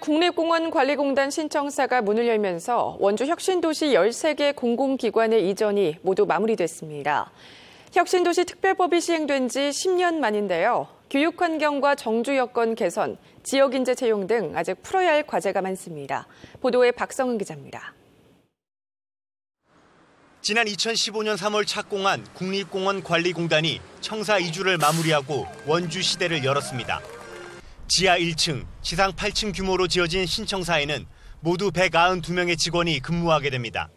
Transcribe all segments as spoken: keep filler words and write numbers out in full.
국립공원관리공단 신청사가 문을 열면서 원주혁신도시 열세 개 공공기관의 이전이 모두 마무리됐습니다. 혁신도시 특별법이 시행된 지 십 년 만인데요. 교육환경과 정주 여건 개선, 지역인재 채용 등 아직 풀어야 할 과제가 많습니다. 보도에 박성은 기자입니다. 지난 이천십오 년 삼월 착공한 국립공원관리공단이 청사 이주를 마무리하고 원주 시대를 열었습니다. 지하 일 층, 지상 팔 층 규모로 지어진 신청사에는 모두 백구십이 명의 직원이 근무하게 됩니다.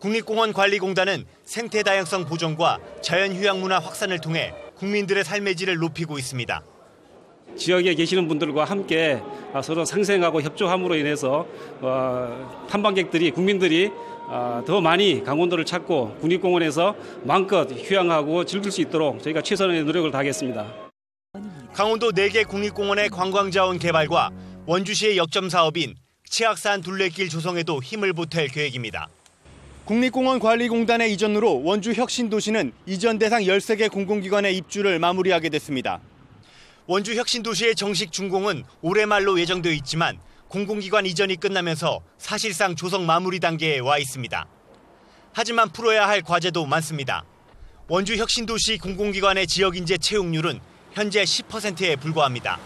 국립공원관리공단은 생태 다양성 보존과 자연휴양문화 확산을 통해 국민들의 삶의 질을 높이고 있습니다. 지역에 계시는 분들과 함께 서로 상생하고 협조함으로 인해서 탐방객들이, 국민들이 더 많이 강원도를 찾고 국립공원에서 마음껏 휴양하고 즐길 수 있도록 저희가 최선의 노력을 다하겠습니다. 강원도 네 개 국립공원의 관광자원 개발과 원주시의 역점 사업인 치악산 둘레길 조성에도 힘을 보탤 계획입니다. 국립공원관리공단의 이전으로 원주혁신도시는 이전 대상 열세 개 공공기관의 입주를 마무리하게 됐습니다. 원주혁신도시의 정식 준공은 올해 말로 예정돼 있지만 공공기관 이전이 끝나면서 사실상 조성 마무리 단계에 와 있습니다. 하지만 풀어야 할 과제도 많습니다. 원주혁신도시 공공기관의 지역인재 채용률은 현재 십 퍼센트에 불과합니다.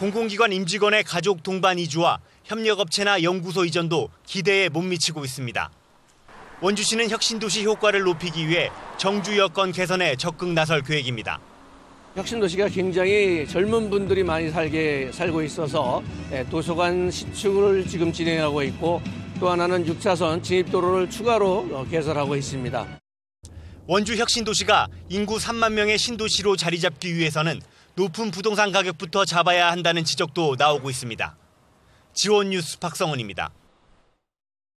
공공기관 임직원의 가족 동반 이주와 협력업체나 연구소 이전도 기대에 못 미치고 있습니다. 원주시는 혁신도시 효과를 높이기 위해 정주 여건 개선에 적극 나설 계획입니다. 혁신도시가 굉장히 젊은 분들이 많이 살게 살고 있어서 도서관 시축을 지금 진행하고 있고 또 하나는 육 차선 진입도로를 추가로 개설하고 있습니다. 원주 혁신도시가 인구 삼만 명의 신도시로 자리 잡기 위해서는 높은 부동산 가격부터 잡아야 한다는 지적도 나오고 있습니다. 지원 뉴스 박성훈입니다.